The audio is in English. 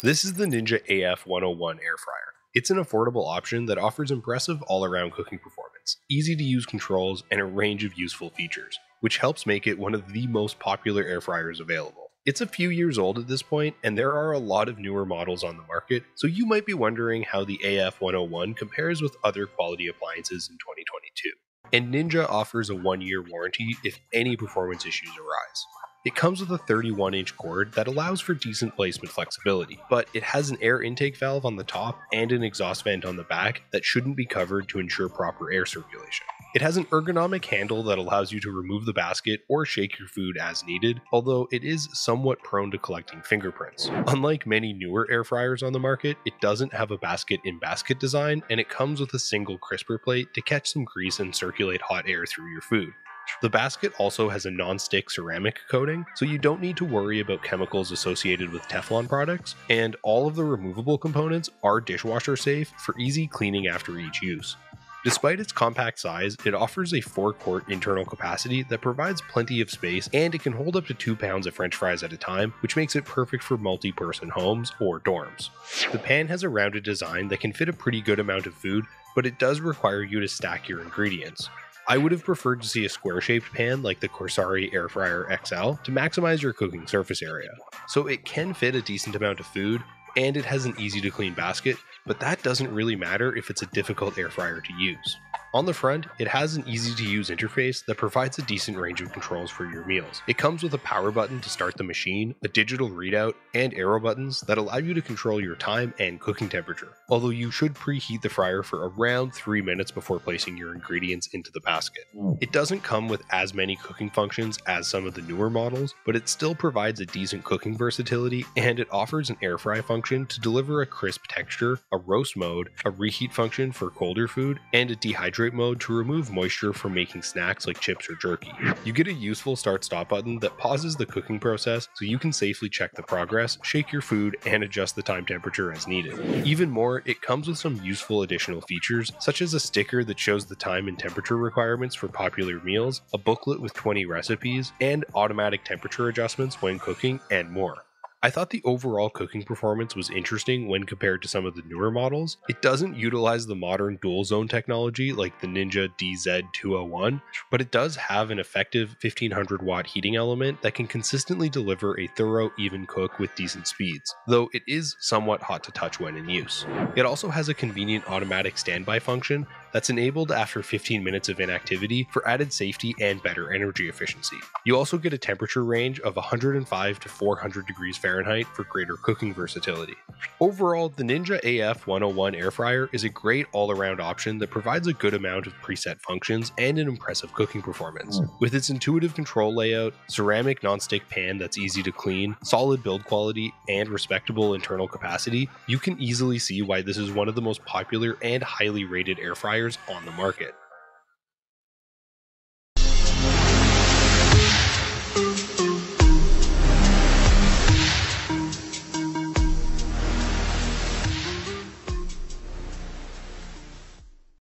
This is the Ninja AF101 air fryer. It's an affordable option that offers impressive all-around cooking performance, easy-to-use controls, and a range of useful features, which helps make it one of the most popular air fryers available. It's a few years old at this point, and there are a lot of newer models on the market, so you might be wondering how the AF101 compares with other quality appliances in 2022. And Ninja offers a 1-year warranty if any performance issues arise. It comes with a 31-inch cord that allows for decent placement flexibility, but it has an air intake valve on the top and an exhaust vent on the back that shouldn't be covered to ensure proper air circulation. It has an ergonomic handle that allows you to remove the basket or shake your food as needed, although it is somewhat prone to collecting fingerprints. Unlike many newer air fryers on the market, it doesn't have a basket-in-basket design, and it comes with a single crisper plate to catch some grease and circulate hot air through your food. The basket also has a non-stick ceramic coating, so you don't need to worry about chemicals associated with Teflon products, and all of the removable components are dishwasher safe for easy cleaning after each use. Despite its compact size, it offers a 4-quart internal capacity that provides plenty of space, and it can hold up to 2 pounds of french fries at a time, which makes it perfect for multi-person homes or dorms. The pan has a rounded design that can fit a pretty good amount of food, but it does require you to stack your ingredients. I would have preferred to see a square-shaped pan like the Cosori Air Fryer XL to maximize your cooking surface area. So it can fit a decent amount of food, and it has an easy-to-clean basket, but that doesn't really matter if it's a difficult air fryer to use. On the front, it has an easy-to-use interface that provides a decent range of controls for your meals. It comes with a power button to start the machine, a digital readout, and arrow buttons that allow you to control your time and cooking temperature, although you should preheat the fryer for around 3 minutes before placing your ingredients into the basket. It doesn't come with as many cooking functions as some of the newer models, but it still provides a decent cooking versatility, and it offers an air fry function to deliver a crisp texture, a roast mode, a reheat function for colder food, and a dehydrate mode to remove moisture from making snacks like chips or jerky. You get a useful start-stop button that pauses the cooking process so you can safely check the progress, shake your food, and adjust the time temperature as needed. Even more, it comes with some useful additional features, such as a sticker that shows the time and temperature requirements for popular meals, a booklet with 20 recipes, and automatic temperature adjustments when cooking, and more. I thought the overall cooking performance was interesting when compared to some of the newer models. It doesn't utilize the modern dual zone technology like the Ninja DZ201, but it does have an effective 1500 watt heating element that can consistently deliver a thorough, even cook with decent speeds, though it is somewhat hot to touch when in use. It also has a convenient automatic standby function that's enabled after 15 minutes of inactivity for added safety and better energy efficiency. You also get a temperature range of 105 to 400 degrees Fahrenheit for greater cooking versatility. Overall, the Ninja AF101 air fryer is a great all-around option that provides a good amount of preset functions and an impressive cooking performance. With its intuitive control layout, ceramic non-stick pan that's easy to clean, solid build quality, and respectable internal capacity, you can easily see why this is one of the most popular and highly rated air fryers on the market.